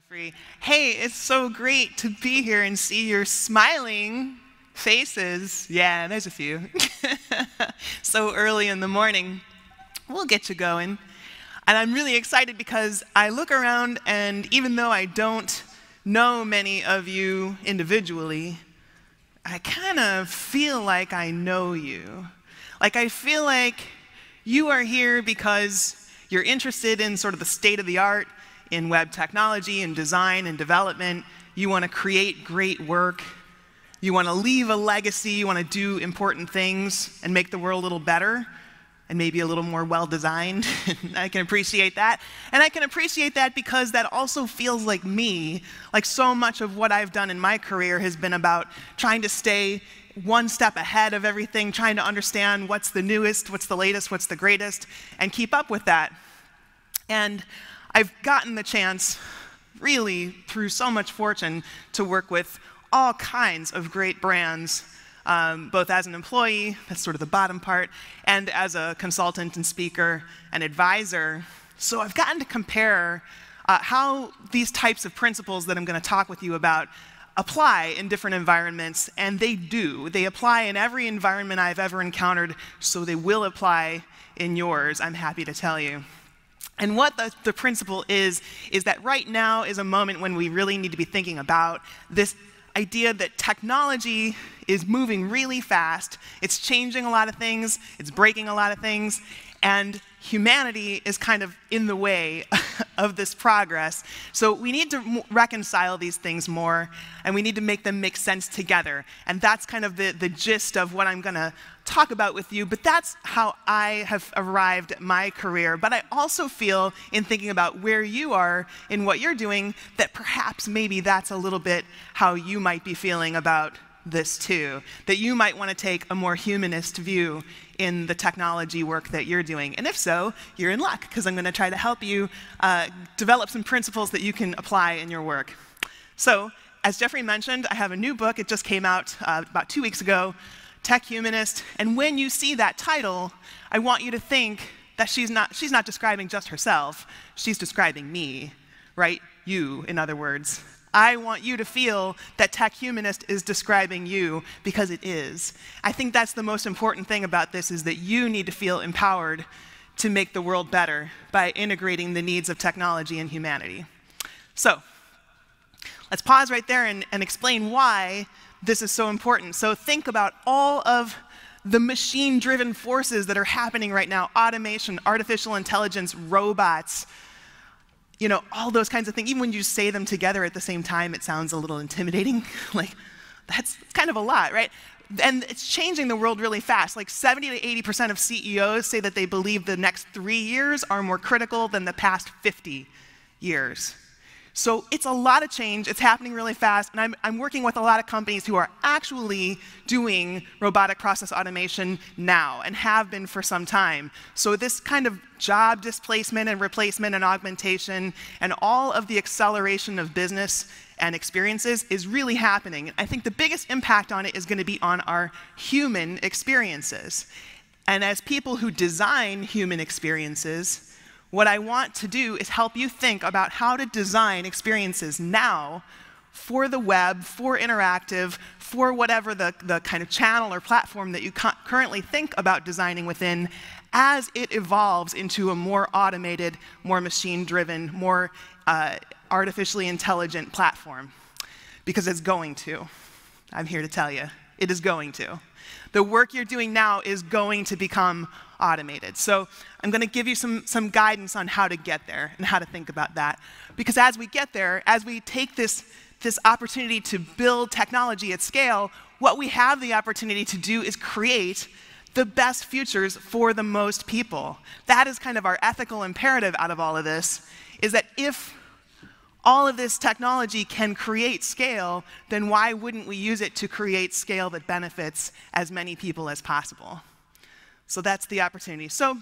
Jeffrey. Hey, it's so great to be here and see your smiling faces. Yeah, there's a few. So early in the morning. We'll get you going. And I'm really excited because I look around, and even though I don't know many of you individually, I kind of feel like I know you. Like, I feel like you are here because you're interested in sort of the state of the art in web technology and design and development. You want to create great work. You want to leave a legacy. You want to do important things and make the world a little better and maybe a little more well-designed. I can appreciate that. And I can appreciate that because that also feels like me. Like, so much of what I've done in my career has been about trying to stay one step ahead of everything, trying to understand what's the newest, what's the latest, what's the greatest, and keep up with that. And I've gotten the chance, really, through so much fortune, to work with all kinds of great brands, both as an employee, that's sort of the bottom part, and as a consultant and speaker and advisor. So I've gotten to compare how these types of principles that I'm going to talk with you about apply in different environments, and they do. They apply in every environment I've ever encountered, so they will apply in yours, I'm happy to tell you. And what the principle is that right now is a moment when we really need to be thinking about this idea that technology is moving really fast, it's changing a lot of things, it's breaking a lot of things, and humanity is kind of in the way of this progress. So we need to reconcile these things more, and we need to make them make sense together. And that's kind of the gist of what I'm going to talk about with you. But that's how I have arrived at my career. But I also feel, in thinking about where you are in what you're doing, that perhaps maybe that's a little bit how you might be feeling about this too, that you might want to take a more humanist view in the technology work that you're doing. And if so, you're in luck, because I'm going to try to help you develop some principles that you can apply in your work. So, as Jeffrey mentioned, I have a new book. It just came out about 2 weeks ago, Tech Humanist. And when you see that title, I want you to think that she's not describing just herself. She's describing me, right? You, in other words. I want you to feel that Tech Humanist is describing you, because it is. I think that's the most important thing about this, is that you need to feel empowered to make the world better by integrating the needs of technology and humanity. So let's pause right there and explain why this is so important. So think about all of the machine-driven forces that are happening right now: automation, artificial intelligence, robots, you know, all those kinds of things. Even when you say them together at the same time, it sounds a little intimidating. Like, that's kind of a lot, right? And it's changing the world really fast. Like, 70 to 80% of CEOs say that they believe the next 3 years are more critical than the past 50 years. So it's a lot of change. It's happening really fast. And I'm working with a lot of companies who are actually doing robotic process automation now, and have been for some time. So this kind of job displacement and replacement and augmentation and all of the acceleration of business and experiences is really happening. I think the biggest impact on it is going to be on our human experiences. And as people who design human experiences, what I want to do is help you think about how to design experiences now for the web, for interactive, for whatever the kind of channel or platform that you currently think about designing within, as it evolves into a more automated, more machine-driven, more artificially intelligent platform. Because it's going to. I'm here to tell you. It is going to. The work you're doing now is going to become automated. So I'm going to give you some guidance on how to get there and how to think about that. Because as we get there, as we take this opportunity to build technology at scale, what we have the opportunity to do is create the best futures for the most people. That is kind of our ethical imperative out of all of this, is that if all of this technology can create scale, then why wouldn't we use it to create scale that benefits as many people as possible? So that's the opportunity. So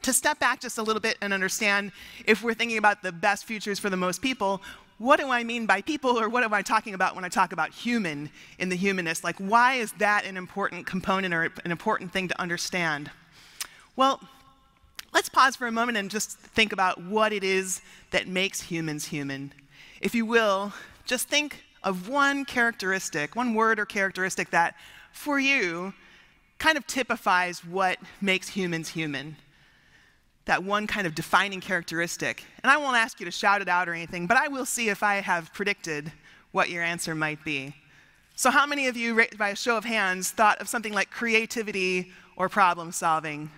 to step back just a little bit and understand, if we're thinking about the best futures for the most people, what do I mean by people, or what am I talking about when I talk about human in the humanist? Like, why is that an important component or an important thing to understand? Well, let's pause for a moment and just think about what it is that makes humans human. if you will, just think of one characteristic, one word or characteristic that, for you, kind of typifies what makes humans human. That one kind of defining characteristic. And I won't ask you to shout it out or anything, but I will see if I have predicted what your answer might be. So how many of you, by a show of hands, thought of something like creativity or problem solving?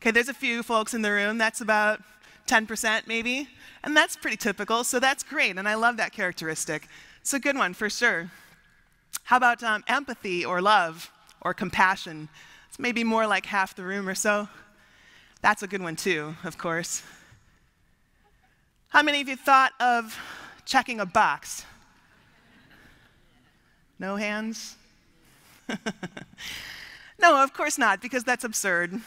Okay, there's a few folks in the room. That's about 10% maybe. And that's pretty typical, so that's great, and I love that characteristic. It's a good one for sure. How about empathy or love or compassion? It's maybe more like half the room or so. That's a good one too, of course. How many of you thought of checking a box? No hands? No, of course not, because that's absurd.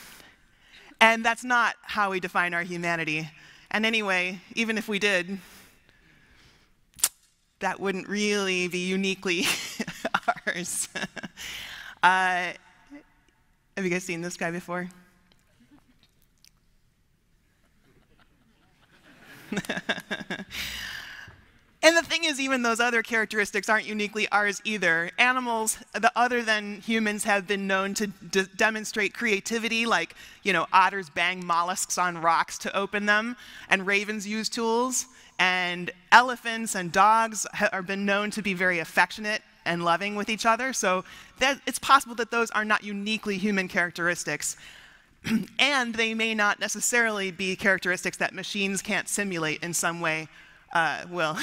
And that's not how we define our humanity. And anyway, even if we did, that wouldn't really be uniquely ours. Have you guys seen this guy before? And the thing is, even those other characteristics aren't uniquely ours either. Animals, other than humans, have been known to demonstrate creativity, like, you know, otters bang mollusks on rocks to open them, and ravens use tools, and elephants and dogs have been known to be very affectionate and loving with each other. So it's possible that those are not uniquely human characteristics. And they may not necessarily be characteristics that machines can't simulate in some way. Well,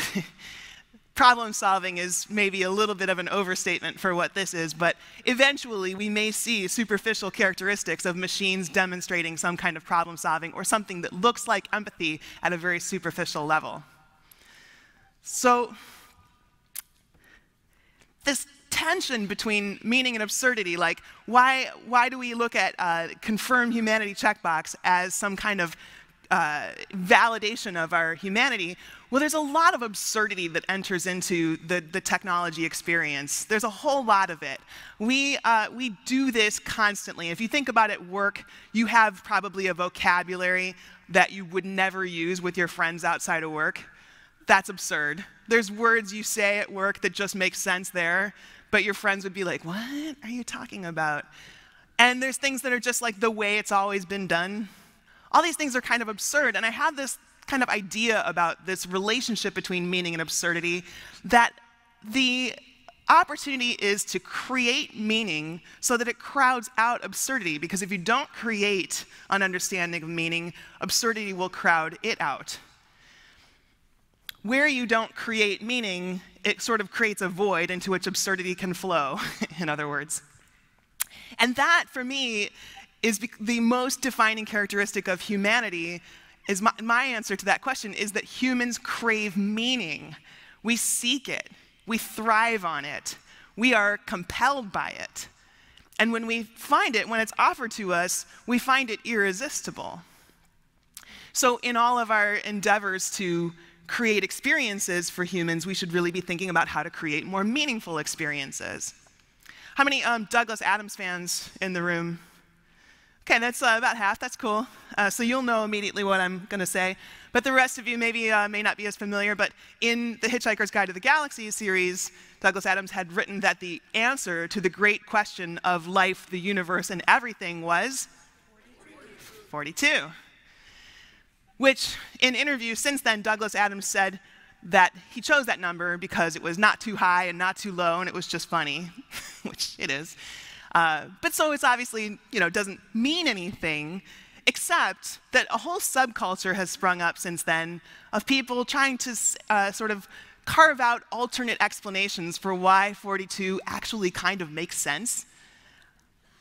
problem solving is maybe a little bit of an overstatement for what this is, but eventually we may see superficial characteristics of machines demonstrating some kind of problem solving or something that looks like empathy at a very superficial level. So this tension between meaning and absurdity, like why do we look at confirm humanity checkbox as some kind of validation of our humanity? Well, there's a lot of absurdity that enters into the technology experience. There's a whole lot of it. We do this constantly. If you think about it, work, you have probably a vocabulary that you would never use with your friends outside of work. That's absurd. There's words you say at work that just make sense there, but your friends would be like, what are you talking about? And there's things that are just like the way it's always been done. All these things are kind of absurd, and I had this kind of idea about this relationship between meaning and absurdity, that the opportunity is to create meaning so that it crowds out absurdity, because if you don't create an understanding of meaning, absurdity will crowd it out. Where you don't create meaning, it sort of creates a void into which absurdity can flow, in other words. And that, for me, is the most defining characteristic of humanity. Is my answer to that question is that humans crave meaning. We seek it. We thrive on it. We are compelled by it. And when we find it, when it's offered to us, we find it irresistible. So in all of our endeavors to create experiences for humans, we should really be thinking about how to create more meaningful experiences. How many Douglas Adams fans in the room? Okay, that's about half, that's cool. So you'll know immediately what I'm gonna say. But the rest of you maybe may not be as familiar, but in the Hitchhiker's Guide to the Galaxy series, Douglas Adams had written that the answer to the great question of life, the universe, and everything was 42. Which, in interviews since then, Douglas Adams said that he chose that number because it was not too high and not too low, and it was just funny, which it is. But so it's obviously, you know, doesn't mean anything, except that a whole subculture has sprung up since then of people trying to sort of carve out alternate explanations for why 42 actually kind of makes sense.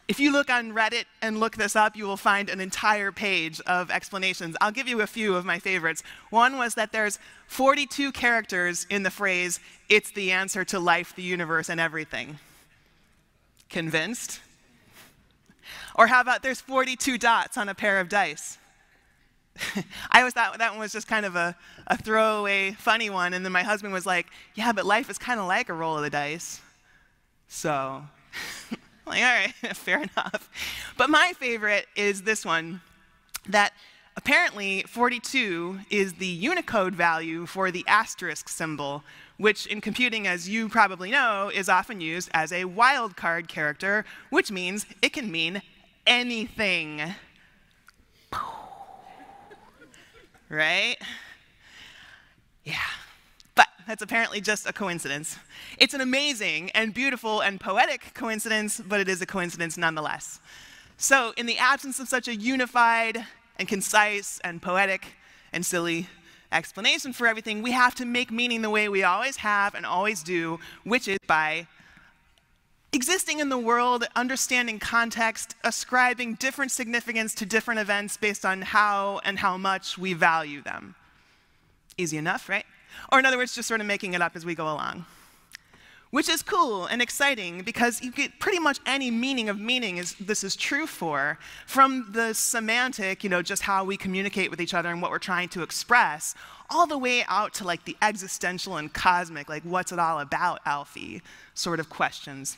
If you look on Reddit and look this up, you will find an entire page of explanations. I'll give you a few of my favorites. One was that there's 42 characters in the phrase, it's the answer to life, the universe, and everything. Convinced? Or how about there's 42 dots on a pair of dice? I always thought that one was just kind of a throwaway funny one, and then my husband was like, yeah, but life is kind of like a roll of the dice. So, like, all right, fair enough. But my favorite is this one, that Apparently, 42 is the Unicode value for the asterisk symbol, which in computing, as you probably know, is often used as a wildcard character, which means it can mean anything. Right? Yeah. But that's apparently just a coincidence. It's an amazing and beautiful and poetic coincidence, but it is a coincidence nonetheless. So in the absence of such a unified and concise and poetic and silly explanation for everything, we have to make meaning the way we always have and always do, which is by existing in the world, understanding context, ascribing different significance to different events based on how and how much we value them. Easy enough, right? Or in other words, just sort of making it up as we go along. Which is cool and exciting, because you get pretty much any meaning of meaning this is true for, from the semantic, you know, just how we communicate with each other and what we're trying to express, all the way out to like the existential and cosmic, like what's it all about, Alfie, sort of questions.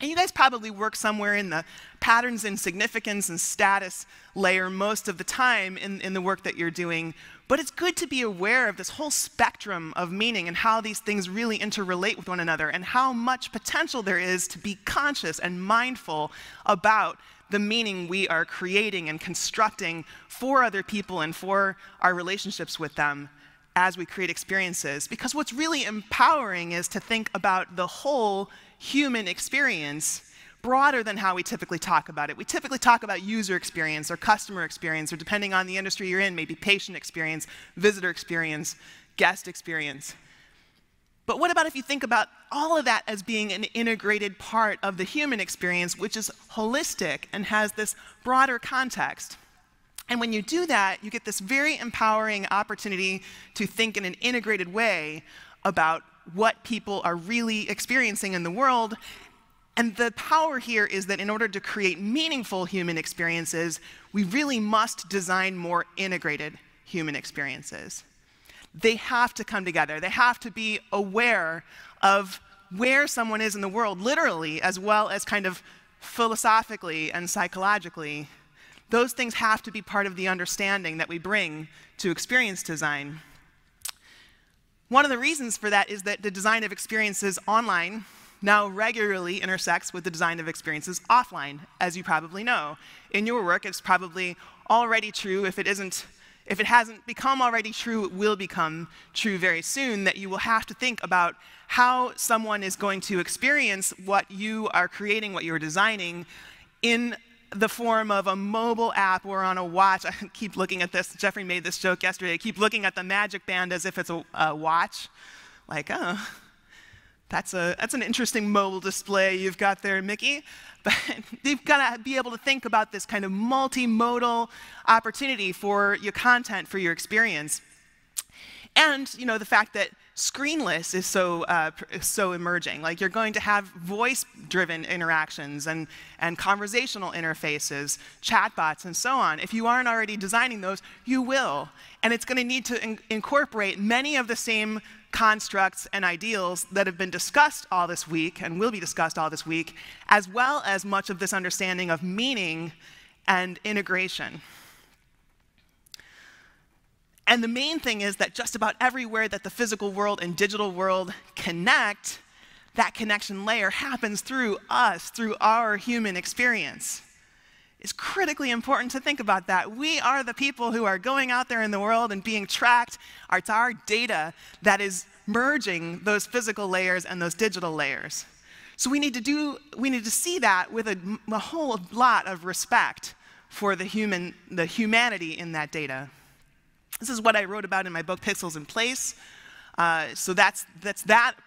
And you guys probably work somewhere in the patterns and significance and status layer most of the time in the work that you're doing. But it's good to be aware of this whole spectrum of meaning and how these things really interrelate with one another and how much potential there is to be conscious and mindful about the meaning we are creating and constructing for other people and for our relationships with them as we create experiences. Because what's really empowering is to think about the whole human experience broader than how we typically talk about it. We typically talk about user experience or customer experience, or depending on the industry you're in, maybe patient experience, visitor experience, guest experience. But what about if you think about all of that as being an integrated part of the human experience, which is holistic and has this broader context? And when you do that, you get this very empowering opportunity to think in an integrated way about what people are really experiencing in the world. And the power here is that in order to create meaningful human experiences, we really must design more integrated human experiences. They have to come together. They have to be aware of where someone is in the world, literally, as well as kind of philosophically and psychologically. Those things have to be part of the understanding that we bring to experience design. One of the reasons for that is that the design of experiences online now regularly intersects with the design of experiences offline, as you probably know. In your work, it's probably already true. If it hasn't become already true, it will become true very soon, that you will have to think about how someone is going to experience what you are creating, what you're designing, in the form of a mobile app or on a watch. I keep looking at this. Jeffrey made this joke yesterday. I keep looking at the Magic Band as if it's a watch. Like, oh, that's an interesting mobile display you've got there, Mickey. But you've got to be able to think about this kind of multimodal opportunity for your content, for your experience. And, you know, the fact that screenless is so emerging. Like, you're going to have voice-driven interactions and conversational interfaces, chatbots, and so on. If you aren't already designing those, you will. And it's going to need to incorporate many of the same constructs and ideals that have been discussed all this week and will be discussed all this week, as well as much of this understanding of meaning and integration. And the main thing is that just about everywhere that the physical world and digital world connect, that connection layer happens through us, through our human experience. It's critically important to think about that. We are the people who are going out there in the world and being tracked. It's our data that is merging those physical layers and those digital layers. So we need to see that with a whole lot of respect for the humanity in that data. This is what I wrote about in my book, Pixels in Place. So that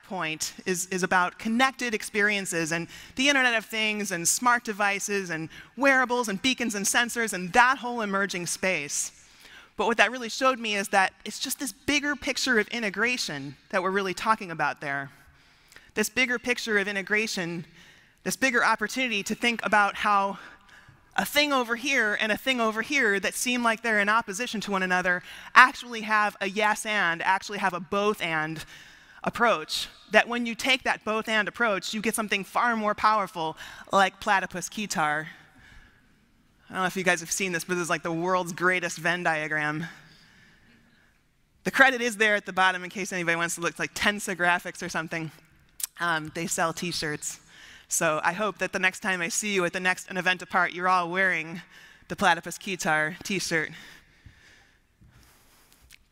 point is about connected experiences and the Internet of Things and smart devices and wearables and beacons and sensors and that whole emerging space. But what that really showed me is that it's just this bigger picture of integration that we're really talking about there. This bigger picture of integration, this bigger opportunity to think about how a thing over here and a thing over here that seem like they're in opposition to one another actually have a yes and, actually have a both and approach. That when you take that both and approach, you get something far more powerful, like platypus guitar. I don't know if you guys have seen this, but this is like the world's greatest Venn diagram. The credit is there at the bottom in case anybody wants to look. It's like Tensa Graphics or something. They sell T-shirts. So I hope that the next time I see you at the next an event apart, you're all wearing the Platypus Keytar T-shirt.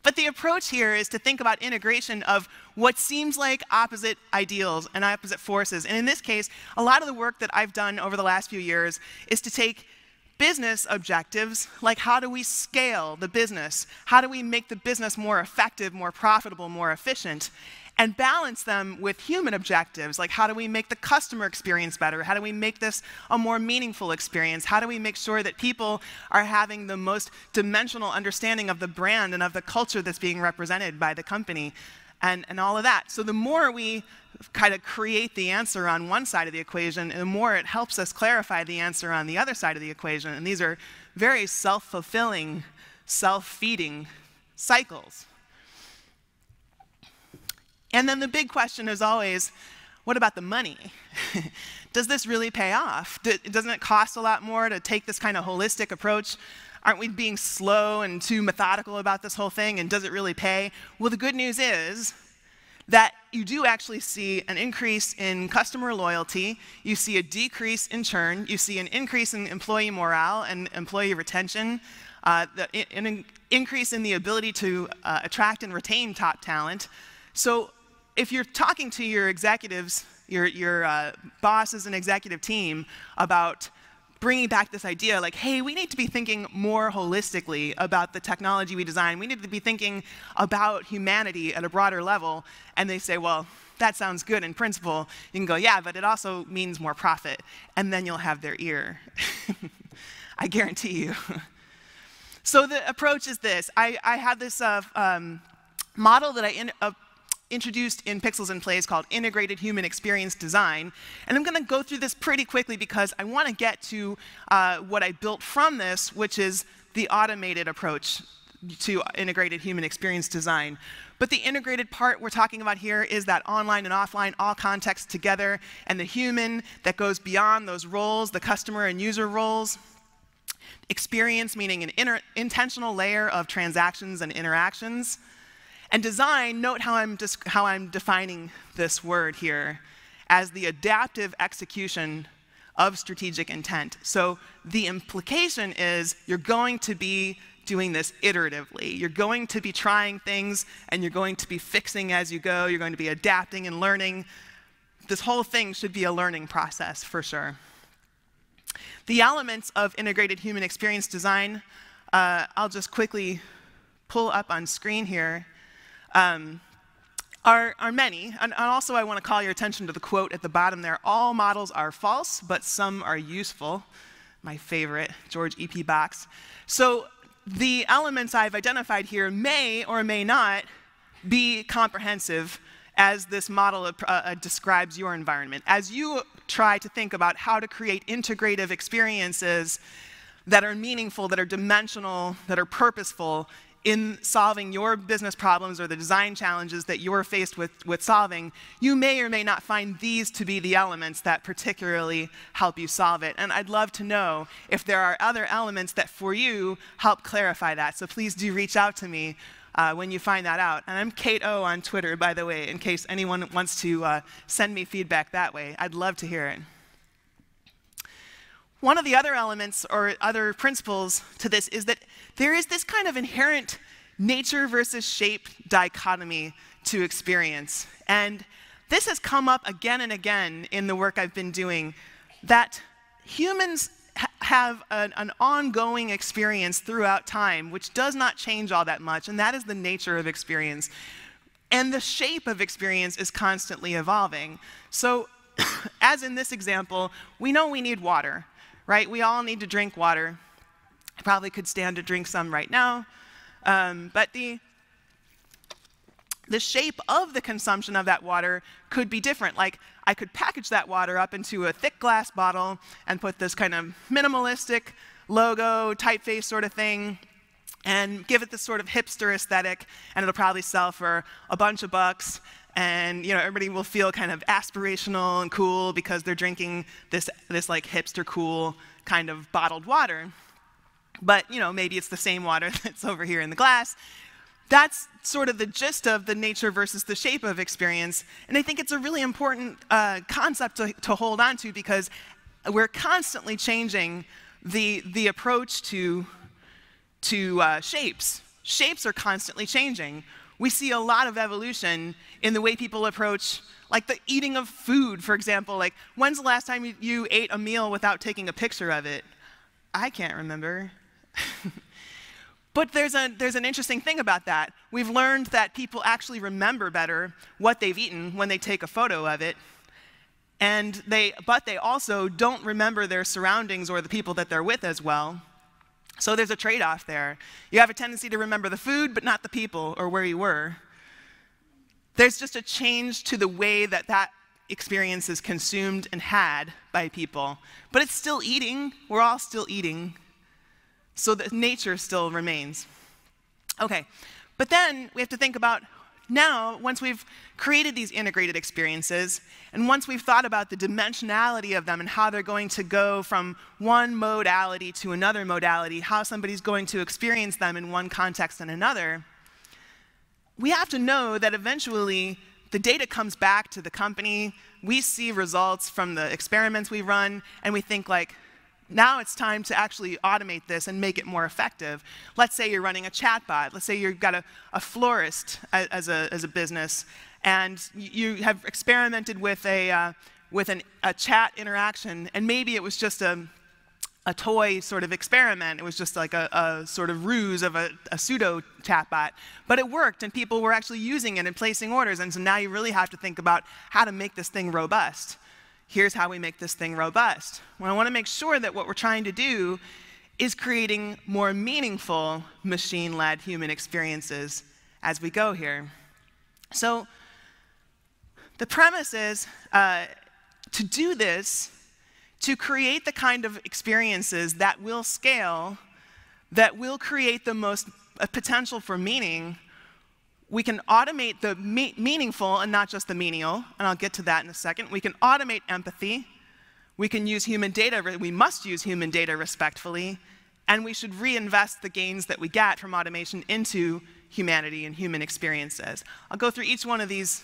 But the approach here is to think about integration of what seems like opposite ideals and opposite forces. And in this case, a lot of the work that I've done over the last few years is to take business objectives, like how do we scale the business? How do we make the business more effective, more profitable, more efficient? And balance them with human objectives, like how do we make the customer experience better? How do we make this a more meaningful experience? How do we make sure that people are having the most dimensional understanding of the brand and of the culture that's being represented by the company and all of that? So the more we kind of create the answer on one side of the equation, the more it helps us clarify the answer on the other side of the equation. And these are very self-fulfilling, self-feeding cycles. And then the big question is always, what about the money? Does this really pay off? Doesn't it cost a lot more to take this kind of holistic approach? Aren't we being slow and too methodical about this whole thing? And does it really pay? Well, the good news is that you do actually see an increase in customer loyalty. You see a decrease in churn. You see an increase in employee morale and employee retention. An increase in the ability to attract and retain top talent. So if you're talking to your executives, your bosses and executive team about bringing back this idea like, hey, we need to be thinking more holistically about the technology we design. We need to be thinking about humanity at a broader level. And they say, well, that sounds good in principle. You can go, yeah, but it also means more profit. And then you'll have their ear. I guarantee you. So the approach is this. I have this model that I introduced in Pixels in Place called Integrated Human Experience Design. And I'm going to go through this pretty quickly because I want to get to what I built from this, which is the automated approach to integrated human experience design. But the integrated part we're talking about here is that online and offline, all contexts together, and the human that goes beyond those roles, the customer and user roles. Experience, meaning an intentional layer of transactions and interactions. And design, note how I'm defining this word here as the adaptive execution of strategic intent. So the implication is you're going to be doing this iteratively. You're going to be trying things, and you're going to be fixing as you go. You're going to be adapting and learning. This whole thing should be a learning process for sure. The elements of integrated human experience design, I'll just quickly pull up on screen here. Are many, and also I want to call your attention to the quote at the bottom there, all models are false, but some are useful. My favorite, George E.P. Box. So the elements I've identified here may or may not be comprehensive as this model describes your environment. As you try to think about how to create integrative experiences that are meaningful, that are dimensional, that are purposeful, in solving your business problems or the design challenges that you're faced with solving, you may or may not find these to be the elements that particularly help you solve it. And I'd love to know if there are other elements that for you help clarify that. So please do reach out to me when you find that out. And I'm Kate O on Twitter, by the way, in case anyone wants to send me feedback that way. I'd love to hear it. One of the other elements or other principles to this is that there is this kind of inherent nature versus shape dichotomy to experience. And this has come up again and again in the work I've been doing, that humans have an ongoing experience throughout time, which does not change all that much, and that is the nature of experience. And the shape of experience is constantly evolving. So as in this example, we know we need water. Right? We all need to drink water. I probably could stand to drink some right now. But the shape of the consumption of that water could be different. Like, I could package that water up into a thick glass bottle and put this kind of minimalistic logo, typeface sort of thing, and give it this sort of hipster aesthetic, and it'll probably sell for a bunch of bucks. And you know, everybody will feel kind of aspirational and cool because they're drinking this like hipster cool kind of bottled water. But, you know, maybe it's the same water that's over here in the glass. That's sort of the gist of the nature versus the shape of experience. And I think it's a really important concept to hold on to, because we're constantly changing the approach to shapes. Shapes are constantly changing. We see a lot of evolution in the way people approach, like, the eating of food, for example. Like, when's the last time you ate a meal without taking a picture of it? I can't remember. But there's an interesting thing about that. We've learned that people actually remember better what they've eaten when they take a photo of it, and but they also don't remember their surroundings or the people that they're with as well. So there's a trade-off there. You have a tendency to remember the food, but not the people or where you were. There's just a change to the way that that experience is consumed and had by people. But it's still eating. We're all still eating. So the nature still remains. Okay, but then we have to think about now, once we've created these integrated experiences, and once we've thought about the dimensionality of them and how they're going to go from one modality to another modality, how somebody's going to experience them in one context and another, we have to know that eventually the data comes back to the company, we see results from the experiments we run, and we think, like, now it's time to actually automate this and make it more effective. Let's say you're running a chatbot. Let's say you've got a florist as a business, and you have experimented with a chat interaction, and maybe it was just a toy sort of experiment. It was just like a sort of ruse of a pseudo chatbot, but it worked, and people were actually using it and placing orders. And so now you really have to think about how to make this thing robust. Here's how we make this thing robust. Well, I want to make sure that what we're trying to do is creating more meaningful machine-led human experiences as we go here. So the premise is to do this, to create the kind of experiences that will scale, that will create the most potential for meaning, we can automate the meaningful and not just the menial, and I'll get to that in a second. We can automate empathy. We can use human data. We must use human data respectfully, and we should reinvest the gains that we get from automation into humanity and human experiences. I'll go through each one of these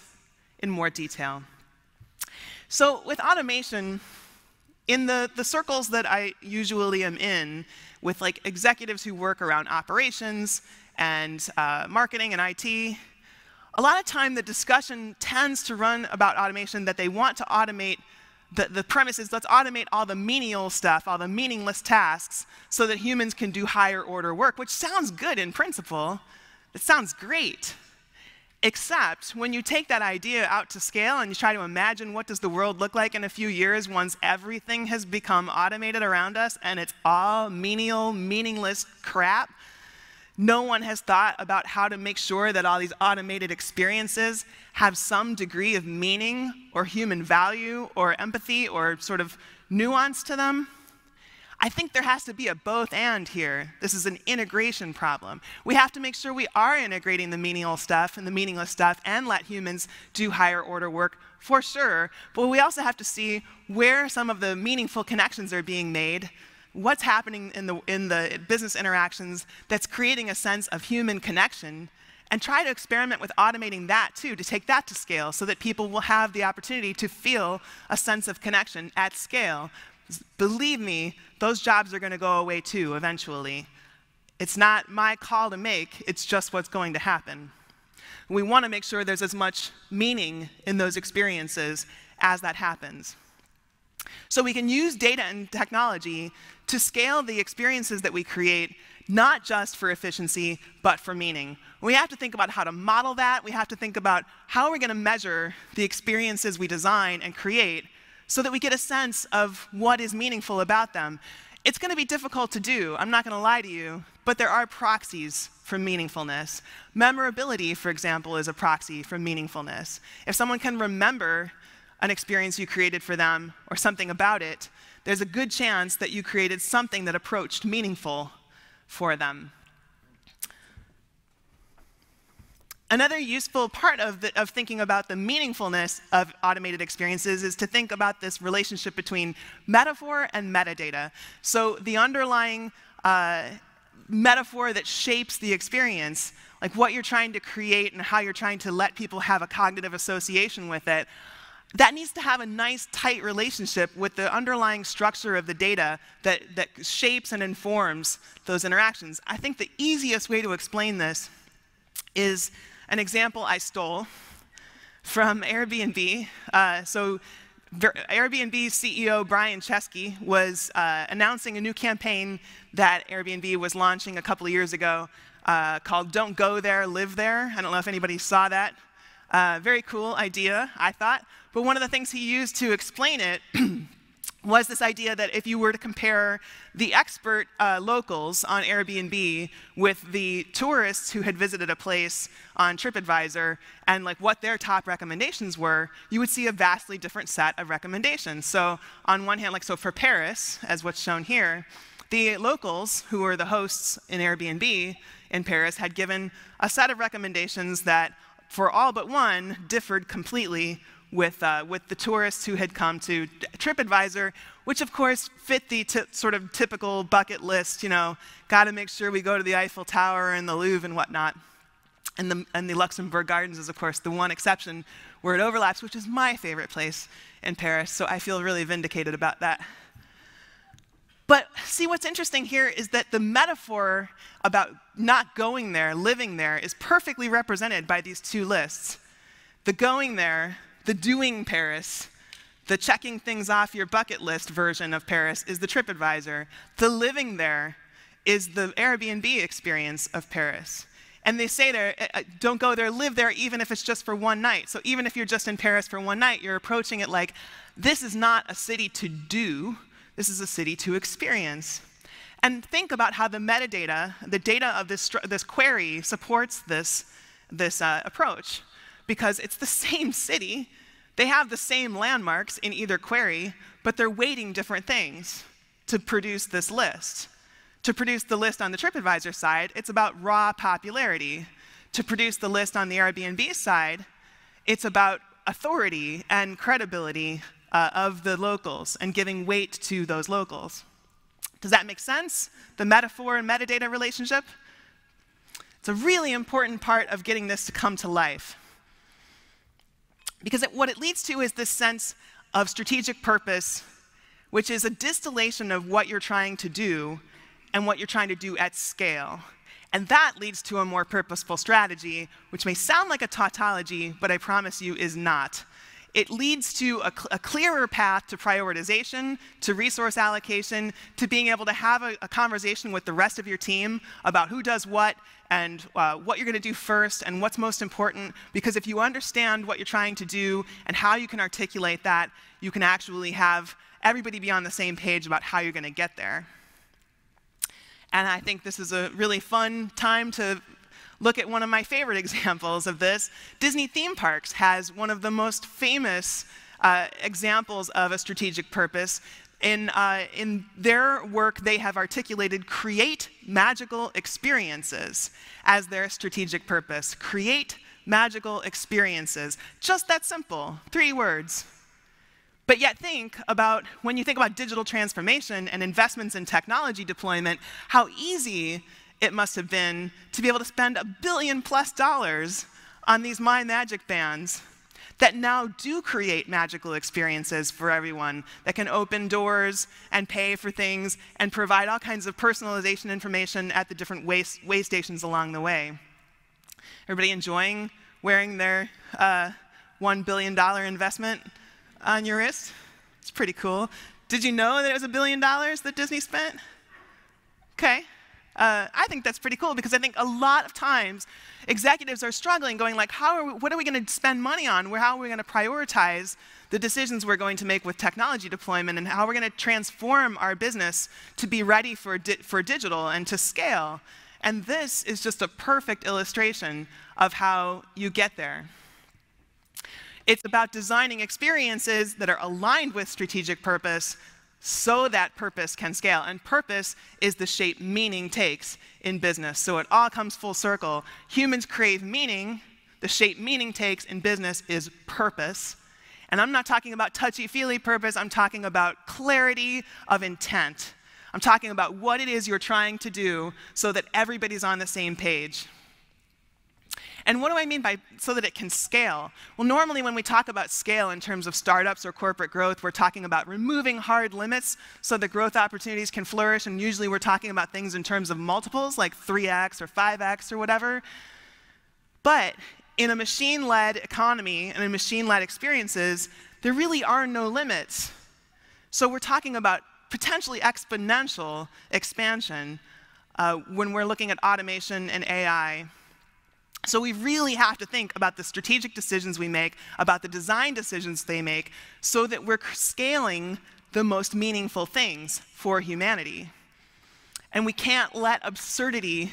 in more detail. So with automation, in the circles that I usually am in, with, like, executives who work around operations and marketing and IT, a lot of time the discussion tends to run about automation, that they want to automate the premises. Let's automate all the menial stuff, all the meaningless tasks, so that humans can do higher order work, which sounds good in principle. It sounds great. Except when you take that idea out to scale and you try to imagine what does the world look like in a few years once everything has become automated around us and it's all menial, meaningless crap, no one has thought about how to make sure that all these automated experiences have some degree of meaning or human value or empathy or sort of nuance to them. I think there has to be a both and here. This is an integration problem. We have to make sure we are integrating the menial stuff and the meaningless stuff and let humans do higher order work for sure, but we also have to see where some of the meaningful connections are being made, what's happening in the business interactions that's creating a sense of human connection, and try to experiment with automating that too, to take that to scale so that people will have the opportunity to feel a sense of connection at scale. Believe me, those jobs are going to go away too, eventually. It's not my call to make, it's just what's going to happen. We want to make sure there's as much meaning in those experiences as that happens. So we can use data and technology to scale the experiences that we create, not just for efficiency, but for meaning. We have to think about how to model that. We have to think about how we're going to measure the experiences we design and create, so that we get a sense of what is meaningful about them. It's going to be difficult to do, I'm not going to lie to you, but there are proxies for meaningfulness. Memorability, for example, is a proxy for meaningfulness. If someone can remember an experience you created for them or something about it, there's a good chance that you created something that approached meaningful for them. Another useful part of thinking about the meaningfulness of automated experiences is to think about this relationship between metaphor and metadata. So the underlying metaphor that shapes the experience, like what you're trying to create and how you're trying to let people have a cognitive association with it, that needs to have a nice, tight relationship with the underlying structure of the data that shapes and informs those interactions. I think the easiest way to explain this is an example I stole from Airbnb. So Airbnb CEO Brian Chesky was announcing a new campaign that Airbnb was launching a couple of years ago called Don't Go There, Live There. I don't know if anybody saw that. Very cool idea, I thought. But one of the things he used to explain it was this idea that if you were to compare the expert locals on Airbnb with the tourists who had visited a place on TripAdvisor and like what their top recommendations were, you would see a vastly different set of recommendations. So on one hand, like so for Paris, as what's shown here, the locals who were the hosts in Airbnb in Paris had given a set of recommendations that for all but one differed completely with the tourists who had come to TripAdvisor, which of course fit the sort of typical bucket list, you know, gotta make sure we go to the Eiffel Tower and the Louvre and whatnot. And the Luxembourg Gardens is of course the one exception where it overlaps, which is my favorite place in Paris, so I feel really vindicated about that. But see, what's interesting here is that the metaphor about not going there, living there, is perfectly represented by these two lists. The going there, the doing Paris, the checking things off your bucket list version of Paris is the TripAdvisor. The living there is the Airbnb experience of Paris. And they say there, don't go there, live there, even if it's just for one night. So even if you're just in Paris for one night, you're approaching it like, this is not a city to do. This is a city to experience. And think about how the metadata, the data of this query supports this approach, because it's the same city. They have the same landmarks in either query, but they're weighting different things to produce this list. To produce the list on the TripAdvisor side, it's about raw popularity. To produce the list on the Airbnb side, it's about authority and credibility of the locals and giving weight to those locals. Does that make sense? The metaphor and metadata relationship? It's a really important part of getting this to come to life. Because what it leads to is this sense of strategic purpose, which is a distillation of what you're trying to do and what you're trying to do at scale. And that leads to a more purposeful strategy, which may sound like a tautology, but I promise you is not. It leads to a clearer path to prioritization, to resource allocation, to being able to have a conversation with the rest of your team about who does what and what you're going to do first and what's most important. Because if you understand what you're trying to do and how you can articulate that, you can actually have everybody be on the same page about how you're going to get there. And I think this is a really fun time to look at one of my favorite examples of this. Disney theme parks has one of the most famous examples of a strategic purpose. In their work, they have articulated create magical experiences as their strategic purpose. Create magical experiences. Just that simple, 3 words. But yet think about, when you think about digital transformation and investments in technology deployment, how easy it must have been to be able to spend $1 billion+ on these My Magic Bands that now do create magical experiences for everyone, that can open doors and pay for things and provide all kinds of personalization information at the different way stations along the way. Everybody enjoying wearing their $1 billion investment on your wrist? It's pretty cool. Did you know that it was $1 billion that Disney spent? Okay. I think that's pretty cool, because I think a lot of times executives are struggling going like, what are we going to spend money on? How are we going to prioritize the decisions we're going to make with technology deployment, and how we're going to transform our business to be ready for digital and to scale? And this is just a perfect illustration of how you get there. It's about designing experiences that are aligned with strategic purpose, so that purpose can scale. And purpose is the shape meaning takes in business. So it all comes full circle. Humans crave meaning, The shape meaning takes in business is purpose. And I'm not talking about touchy-feely purpose. I'm talking about clarity of intent. I'm talking about what it is you're trying to do so that everybody's on the same page. And what do I mean by so that it can scale? Well, normally when we talk about scale in terms of startups or corporate growth, we're talking about removing hard limits so that growth opportunities can flourish. And usually we're talking about things in terms of multiples, like 3x or 5x or whatever. But in a machine-led economy and in machine-led experiences, there really are no limits. So we're talking about potentially exponential expansion when we're looking at automation and AI. So we really have to think about the strategic decisions we make, about the design decisions they make, so that we're scaling the most meaningful things for humanity. And we can't let absurdity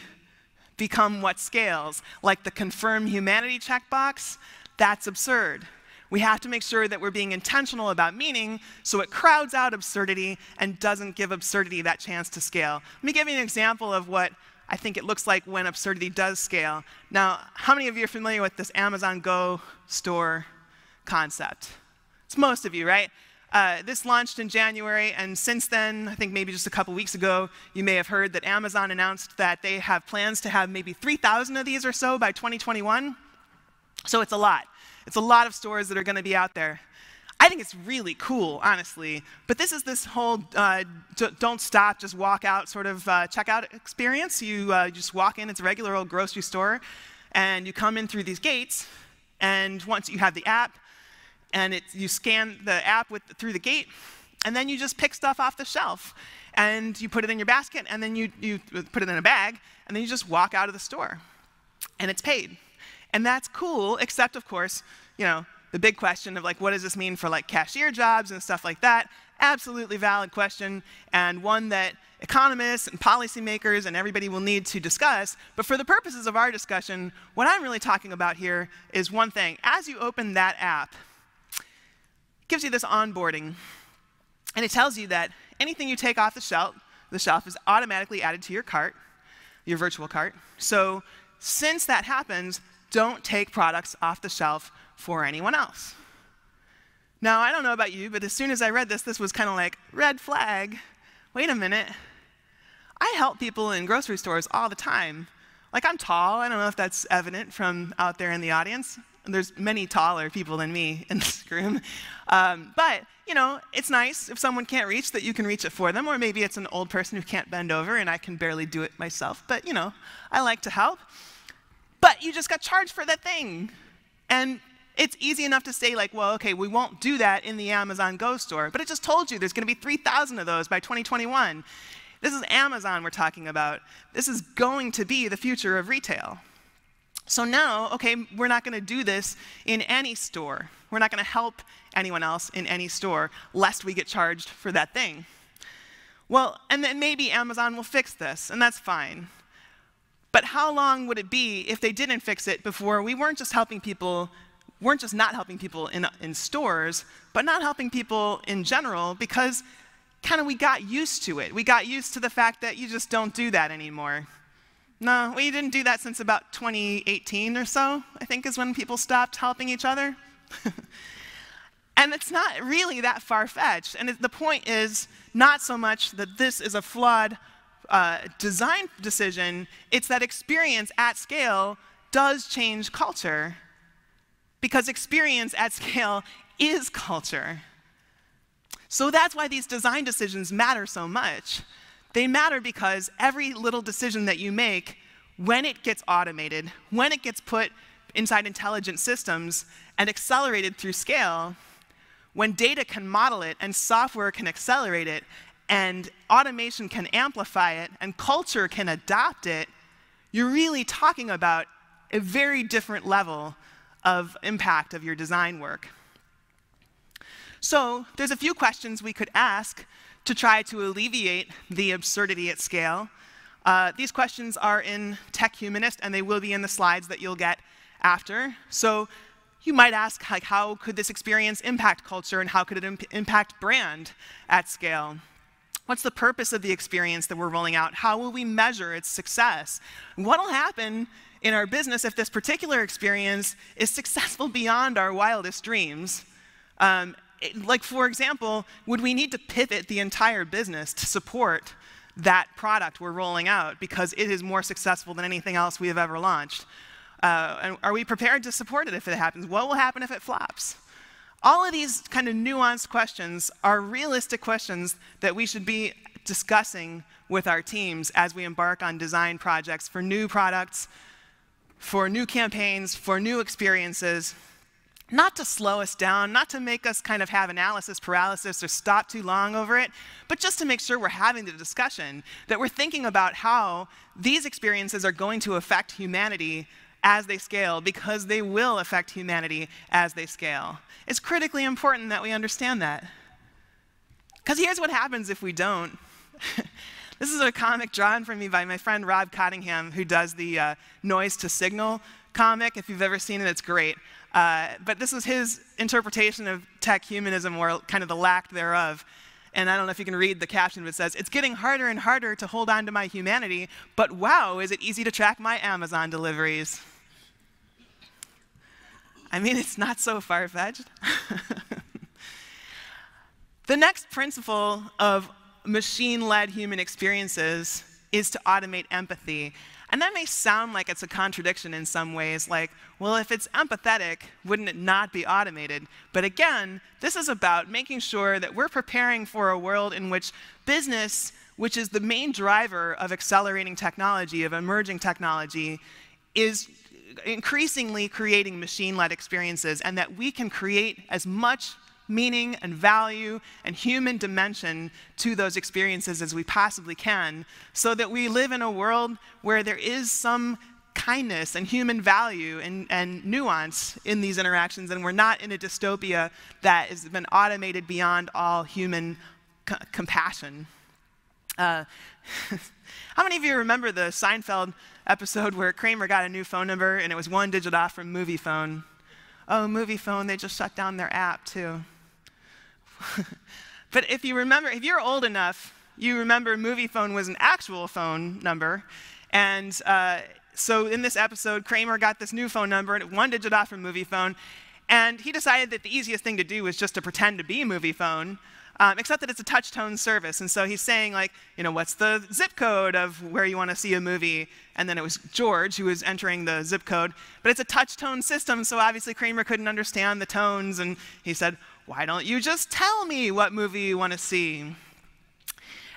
become what scales, like the confirm humanity checkbox. That's absurd. We have to make sure that we're being intentional about meaning so it crowds out absurdity and doesn't give absurdity that chance to scale. Let me give you an example of what I think it looks like when absurdity does scale. Now, how many of you are familiar with this Amazon Go store concept? It's most of you, right? This launched in January, and since then, I think maybe just a couple weeks ago, you may have heard that Amazon announced that they have plans to have maybe 3,000 of these or so by 2021. So it's a lot. It's a lot of stores that are going to be out there. I think it's really cool, honestly. But this is this whole don't stop, just walk out sort of checkout experience. You just walk in. It's a regular old grocery store. And you come in through these gates. And once you have the app, and you scan the app through the gate, and then you just pick stuff off the shelf. And you put it in your basket, and then you put it in a bag, and then you just walk out of the store. And it's paid. And that's cool, except, of course, you know, the big question of, like, what does this mean for, like, cashier jobs and stuff like that? Absolutely valid question, and one that economists and policymakers and everybody will need to discuss. But for the purposes of our discussion, what I'm really talking about here is one thing. As you open that app, it gives you this onboarding, and it tells you that anything you take off the shelf is automatically added to your cart, your virtual cart. So since that happens, don't take products off the shelf for anyone else. Now, I don't know about you, but as soon as I read this, this was kind of like, red flag. Wait a minute. I help people in grocery stores all the time. Like, I'm tall. I don't know if that's evident from out there in the audience. There's many taller people than me in this room. But, you know, it's nice if someone can't reach that you can reach it for them, or maybe it's an old person who can't bend over and I can barely do it myself. But, you know, I like to help. But you just got charged for that thing. And it's easy enough to say, like, well, OK, we won't do that in the Amazon Go store. But it just told you there's going to be 3,000 of those by 2021. This is Amazon we're talking about. This is going to be the future of retail. So now, OK, we're not going to do this in any store. We're not going to help anyone else in any store, lest we get charged for that thing. Well, and then maybe Amazon will fix this, and that's fine. But how long would it be if they didn't fix it before we weren't just not helping people in stores, but not helping people in general, because kind of we got used to it. We got used to the fact that you just don't do that anymore. No, we didn't do that since about 2018 or so, I think, is when people stopped helping each other. And it's not really that far-fetched. And the point is not so much that this is a flawed design decision, it's that experience at scale does change culture, because experience at scale is culture. So that's why these design decisions matter so much. They matter because every little decision that you make, when it gets automated, when it gets put inside intelligent systems and accelerated through scale, when data can model it and software can accelerate it, and automation can amplify it, and culture can adopt it, you're really talking about a very different level of impact of your design work. So there's a few questions we could ask to try to alleviate the absurdity at scale. These questions are in Tech Humanist, and they will be in the slides that you'll get after. So you might ask, like, how could this experience impact culture, and how could it impact brand at scale? What's the purpose of the experience that we're rolling out? How will we measure its success? What'll happen in our business if this particular experience is successful beyond our wildest dreams. Like, for example, would we need to pivot the entire business to support that product we're rolling out because it is more successful than anything else we have ever launched? And are we prepared to support it if it happens? What will happen if it flops? All of these kind of nuanced questions are realistic questions that we should be discussing with our teams as we embark on design projects for new products, for new campaigns, for new experiences. Not to slow us down, not to make us kind of have analysis paralysis or stop too long over it, but just to make sure we're having the discussion, that we're thinking about how these experiences are going to affect humanity as they scale, because they will affect humanity as they scale. It's critically important that we understand that. Because here's what happens if we don't. This is a comic drawn for me by my friend Rob Cottingham, who does the noise to signal comic. If you've ever seen it, it's great. But this is his interpretation of tech humanism, or kind of the lack thereof. And I don't know if you can read the caption, but it says, "It's getting harder and harder to hold on to my humanity, but wow, is it easy to track my Amazon deliveries." I mean, it's not so far-fetched. The next principle of machine-led human experiences is to automate empathy. And that may sound like it's a contradiction in some ways, like, well, if it's empathetic, wouldn't it not be automated? But again, this is about making sure that we're preparing for a world in which business, which is the main driver of accelerating technology, of emerging technology, is increasingly creating machine-led experiences, and that we can create as much meaning and value and human dimension to those experiences as we possibly can, so that we live in a world where there is some kindness and human value and nuance in these interactions, and we're not in a dystopia that has been automated beyond all human compassion. How many of you remember the Seinfeld episode where Kramer got a new phone number and it was one digit off from Movie Phone? Oh, Movie Phone, they just shut down their app too. But if you remember, if you're old enough, you remember Movie Phone was an actual phone number. And so in this episode, Kramer got this new phone number, and it one digit off from Movie Phone. And he decided that the easiest thing to do was just to pretend to be Movie Phone, except that it's a touch-tone service. And so he's saying, like, you know, what's the zip code of where you want to see a movie? And then it was George who was entering the zip code. But it's a touch-tone system, so obviously Kramer couldn't understand the tones. And he said, "Why don't you just tell me what movie you want to see?"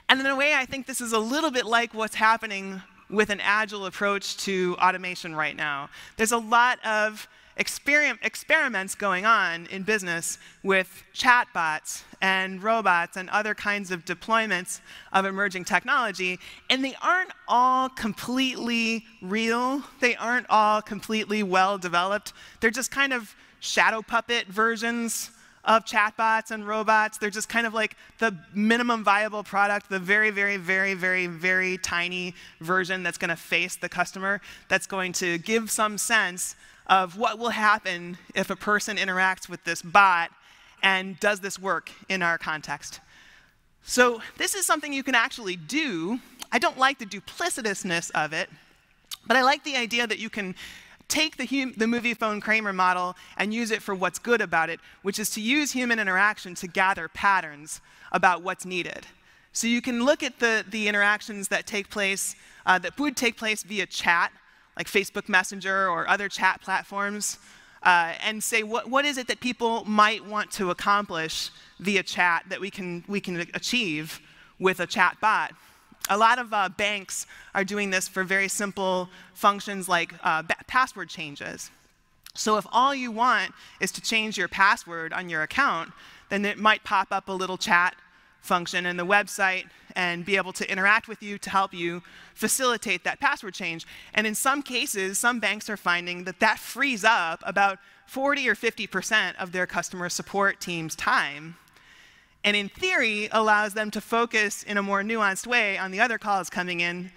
And in a way, I think this is a little bit like what's happening with an agile approach to automation right now. There's a lot of experiments going on in business with chatbots and robots and other kinds of deployments of emerging technology, and they aren't all completely real. They aren't all completely well developed. They're just kind of shadow puppet versions of chatbots and robots. They're just kind of like the minimum viable product, the very, very, very, very, very tiny version that's going to face the customer, that's going to give some sense of what will happen if a person interacts with this bot and does this work in our context. So this is something you can actually do. I don't like the duplicitousness of it, but I like the idea that you can take the Movie Phone Kramer model and use it for what's good about it, which is to use human interaction to gather patterns about what's needed. So you can look at the interactions that take place, that would take place via chat, like Facebook Messenger or other chat platforms, and say, what is it that people might want to accomplish via chat that we can achieve with a chat bot? A lot of banks are doing this for very simple functions like password changes. So if all you want is to change your password on your account, then it might pop up a little chat function in the website and be able to interact with you to help you facilitate that password change. And in some cases, some banks are finding that that frees up about 40 or 50% of their customer support team's time, and in theory allows them to focus in a more nuanced way on the other calls coming in.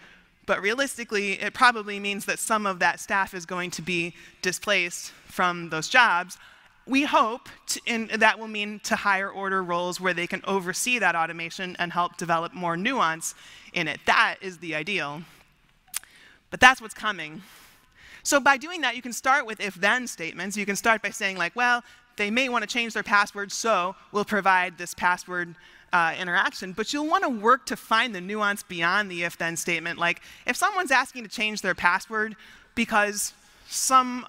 But realistically, it probably means that some of that staff is going to be displaced from those jobs. We hope, and that will mean to higher order roles where they can oversee that automation and help develop more nuance in it. That is the ideal. But that's what's coming. So by doing that, you can start with if-then statements. You can start by saying, like, well, they may want to change their password, so we'll provide this password interaction. But you'll want to work to find the nuance beyond the if-then statement. Like, if someone's asking to change their password because some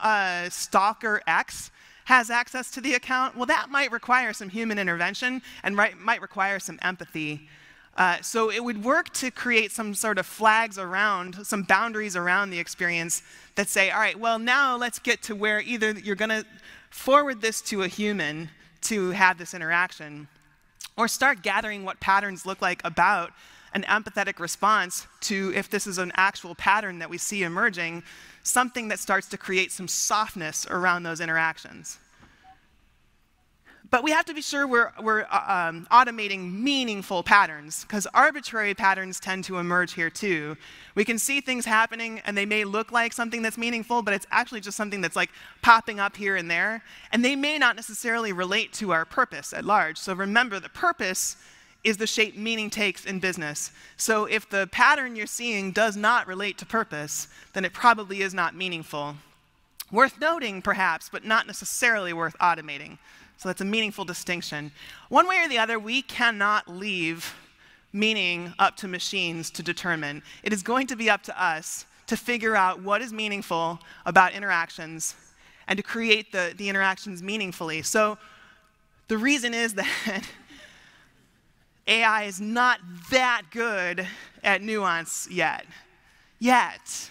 stalker X has access to the account, well, that might require some human intervention and might require some empathy. So it would work to create some sort of flags around, some boundaries around the experience that say, all right, well, now let's get to where either you're going to forward this to a human to have this interaction, or start gathering what patterns look like about an empathetic response to, if this is an actual pattern that we see emerging, something that starts to create some softness around those interactions. But we have to be sure we're automating meaningful patterns, because arbitrary patterns tend to emerge here too. We can see things happening, and they may look like something that's meaningful, but it's actually just something that's like popping up here and there. And they may not necessarily relate to our purpose at large. So remember, the purpose is the shape meaning takes in business. So if the pattern you're seeing does not relate to purpose, then it probably is not meaningful. Worth noting, perhaps, but not necessarily worth automating. So that's a meaningful distinction. One way or the other, we cannot leave meaning up to machines to determine. It is going to be up to us to figure out what is meaningful about interactions and to create the interactions meaningfully. So the reason is that AI is not that good at nuance yet. Yet.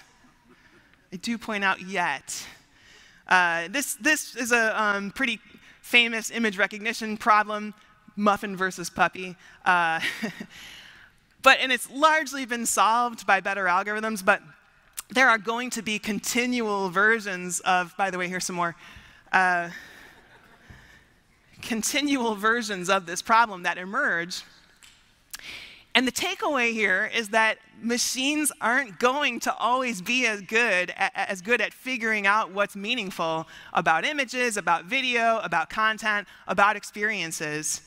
I do point out yet. This is a pretty famous image recognition problem, muffin versus puppy. And it's largely been solved by better algorithms, but there are going to be continual versions of, by the way, here's some more, continual versions of this problem that emerge. And the takeaway here is that machines aren't going to always be as good at figuring out what's meaningful about images, about video, about content, about experiences.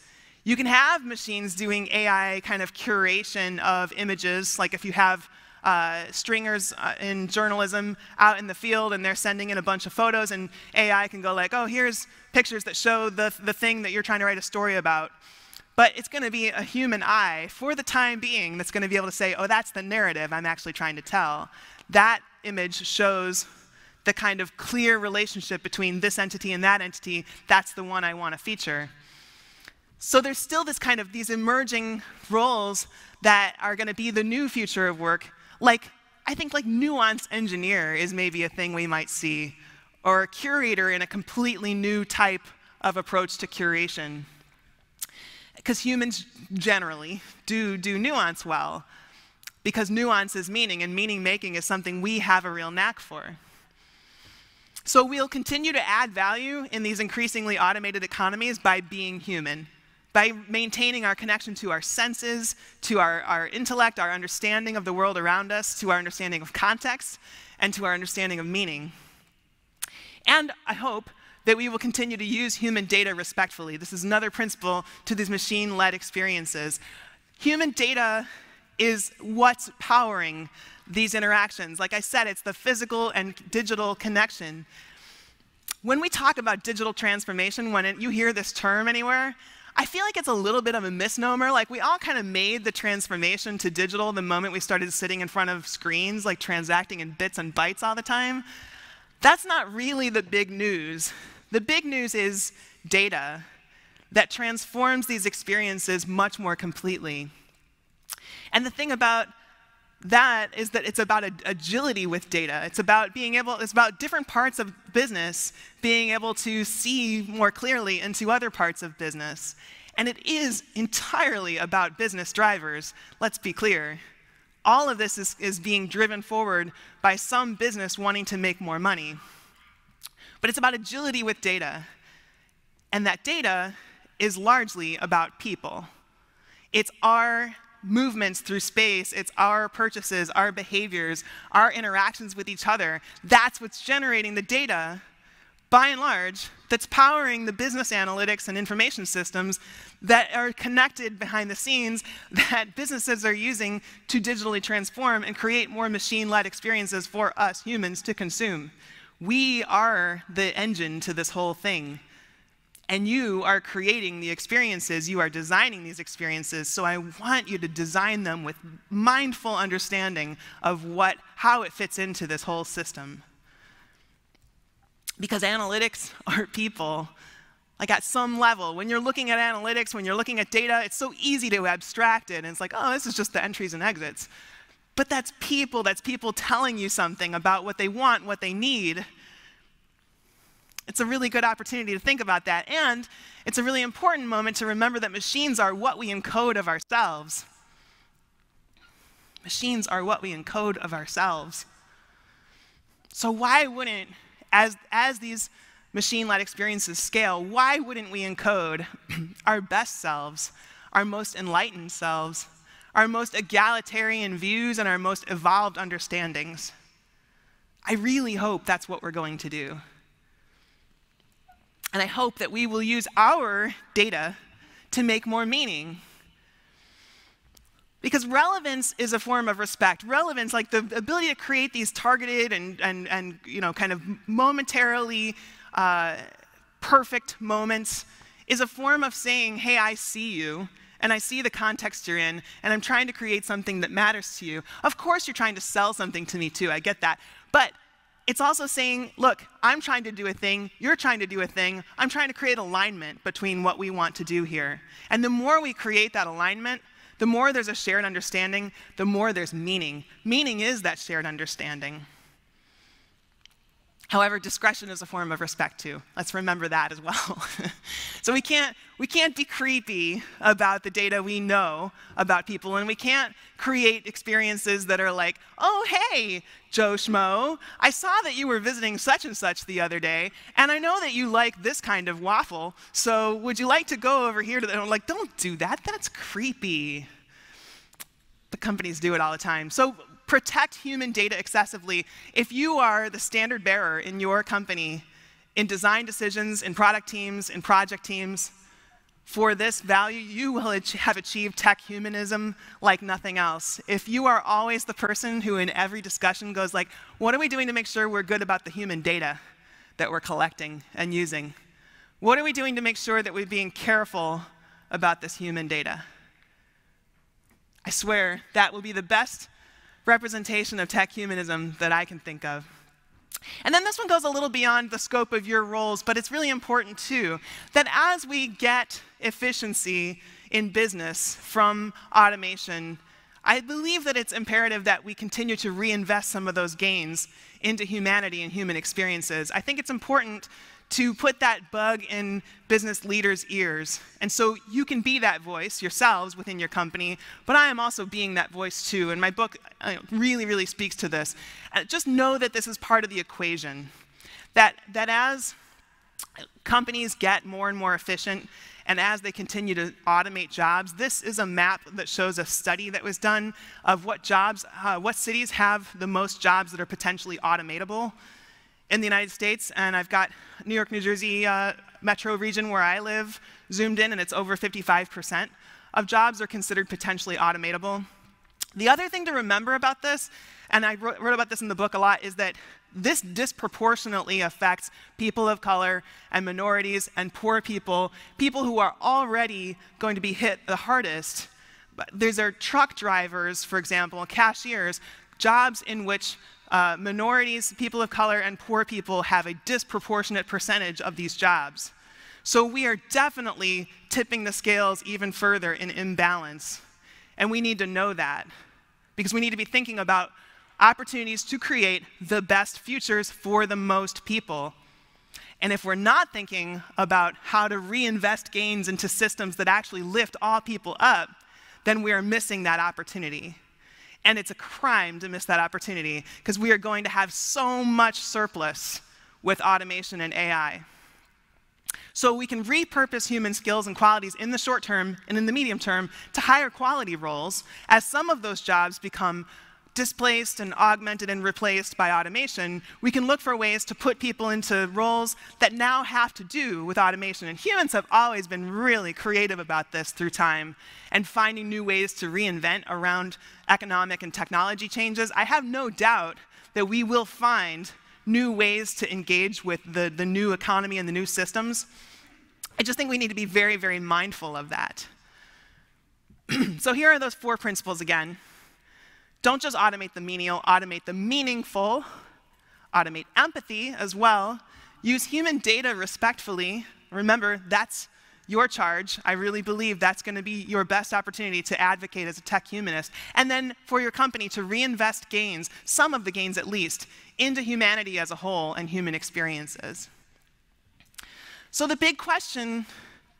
You can have machines doing AI kind of curation of images, like if you have stringers in journalism out in the field and they're sending in a bunch of photos, and AI can go like, oh, here's pictures that show the thing that you're trying to write a story about. But it's going to be a human eye, for the time being, that's going to be able to say, oh, that's the narrative I'm actually trying to tell. That image shows the kind of clear relationship between this entity and that entity. That's the one I want to feature. So there's still this kind of these emerging roles that are going to be the new future of work. Like, I think like nuance engineer is maybe a thing we might see, or a curator in a completely new type of approach to curation. Because humans generally do nuance well, because nuance is meaning, and meaning-making is something we have a real knack for. So we'll continue to add value in these increasingly automated economies by being human, by maintaining our connection to our senses, to our intellect, our understanding of the world around us, to our understanding of context, and to our understanding of meaning. And I hope that we will continue to use human data respectfully. This is another principle to these machine-led experiences. Human data is what's powering these interactions. Like I said, it's the physical and digital connection. When we talk about digital transformation, when you hear this term anywhere, I feel like it's a little bit of a misnomer. Like, we all kind of made the transformation to digital the moment we started sitting in front of screens, like transacting in bits and bytes all the time. That's not really the big news. The big news is data that transforms these experiences much more completely. And the thing about that is that it's about agility with data. It's about different parts of business being able to see more clearly into other parts of business. And it is entirely about business drivers, let's be clear. All of this is being driven forward by some business wanting to make more money. But it's about agility with data. And that data is largely about people. It's our movements through space, it's our purchases, our behaviors, our interactions with each other. That's what's generating the data. by and large, that's powering the business analytics and information systems that are connected behind the scenes that businesses are using to digitally transform and create more machine-led experiences for us humans to consume. We are the engine to this whole thing. And you are creating the experiences, you are designing these experiences, so I want you to design them with mindful understanding of how it fits into this whole system. Because analytics are people. Like at some level, when you're looking at analytics, when you're looking at data, it's so easy to abstract it, and it's like, oh, this is just the entries and exits. But that's people telling you something about what they want, what they need. It's a really good opportunity to think about that, and it's a really important moment to remember that machines are what we encode of ourselves. Machines are what we encode of ourselves. So why wouldn't, as these machine-led experiences scale, why wouldn't we encode our best selves, our most enlightened selves, our most egalitarian views, and our most evolved understandings? I really hope that's what we're going to do. And I hope that we will use our data to make more meaning. Because relevance is a form of respect. Relevance, like the ability to create these targeted and you know, kind of momentarily perfect moments, is a form of saying, hey, I see you, and I see the context you're in, and I'm trying to create something that matters to you. Of course you're trying to sell something to me too, I get that. But it's also saying, look, I'm trying to do a thing, you're trying to do a thing, I'm trying to create alignment between what we want to do here. And the more we create that alignment, the more there's a shared understanding, the more there's meaning. Meaning is that shared understanding. However, discretion is a form of respect too. Let's remember that as well. So we can't be creepy about the data we know about people, and we can't create experiences that are like, oh, hey, Joe Schmo, I saw that you were visiting such and such the other day, and I know that you like this kind of waffle, so would you like to go over here to the, like, don't do that, that's creepy. The companies do it all the time. So protect human data excessively. If you are the standard bearer in your company, in design decisions, in product teams, in project teams, for this value, you will have achieved tech humanism like nothing else. If you are always the person who in every discussion goes like, what are we doing to make sure we're good about the human data that we're collecting and using? What are we doing to make sure that we're being careful about this human data? I swear, that will be the best representation of tech humanism that I can think of. And then this one goes a little beyond the scope of your roles, but it's really important too, that as we get efficiency in business from automation, I believe that it's imperative that we continue to reinvest some of those gains into humanity and human experiences. I think it's important to put that bug in business leaders' ears. And so you can be that voice yourselves within your company, but I am also being that voice too. And my book really, really speaks to this. Just know that this is part of the equation. That as companies get more and more efficient, and as they continue to automate jobs, this is a map that shows a study that was done of what jobs, what cities have the most jobs that are potentially automatable in the United States, and I've got New York, New Jersey metro region where I live zoomed in, and it's over 55% of jobs are considered potentially automatable. The other thing to remember about this, and I wrote about this in the book a lot, is that this disproportionately affects people of color and minorities and poor people, people who are already going to be hit the hardest. These are truck drivers, for example, cashiers, jobs in which minorities, people of color, and poor people have a disproportionate percentage of these jobs. So we are definitely tipping the scales even further in imbalance. And we need to know that, because we need to be thinking about opportunities to create the best futures for the most people. And if we're not thinking about how to reinvest gains into systems that actually lift all people up, then we are missing that opportunity. And it's a crime to miss that opportunity, because we are going to have so much surplus with automation and AI. So we can repurpose human skills and qualities in the short term and in the medium term to higher quality roles as some of those jobs become displaced and augmented and replaced by automation, we can look for ways to put people into roles that now have to do with automation. And humans have always been really creative about this through time and finding new ways to reinvent around economic and technology changes. I have no doubt that we will find new ways to engage with the new economy and the new systems. I just think we need to be very, very mindful of that. So here are those four principles again. Don't just automate the menial, automate the meaningful, automate empathy as well, use human data respectfully. Remember, that's your charge. I really believe that's going to be your best opportunity to advocate as a tech humanist. And then for your company to reinvest gains, some of the gains at least, into humanity as a whole and human experiences. So the big question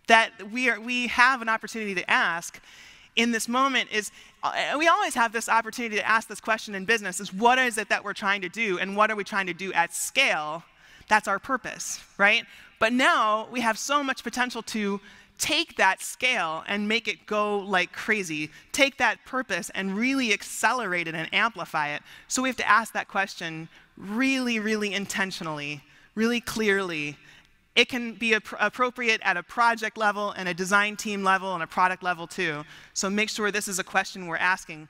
that we have an opportunity to ask in this moment is, we always have this opportunity to ask this question in business, is what is it that we're trying to do and what are we trying to do at scale? That's our purpose, right? But now we have so much potential to take that scale and make it go like crazy, take that purpose and really accelerate it and amplify it. So we have to ask that question really, really intentionally, really clearly. It can be appropriate at a project level and a design team level and a product level too. So make sure this is a question we're asking.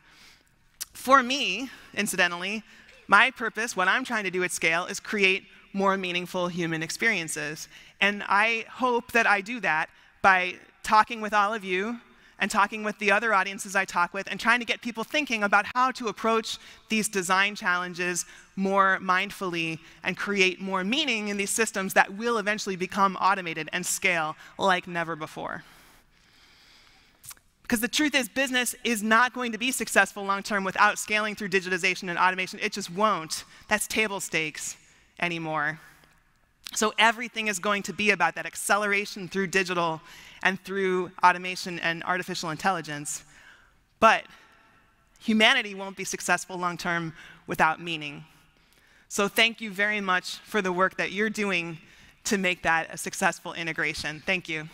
For me, incidentally, my purpose, what I'm trying to do at scale, is create more meaningful human experiences. And I hope that I do that by talking with all of you and talking with the other audiences I talk with and trying to get people thinking about how to approach these design challenges more mindfully and create more meaning in these systems that will eventually become automated and scale like never before. Because the truth is, business is not going to be successful long-term without scaling through digitization and automation. It just won't. That's table stakes anymore. So everything is going to be about that acceleration through digital and through automation and artificial intelligence. But humanity won't be successful long-term without meaning. So thank you very much for the work that you're doing to make that a successful integration. Thank you.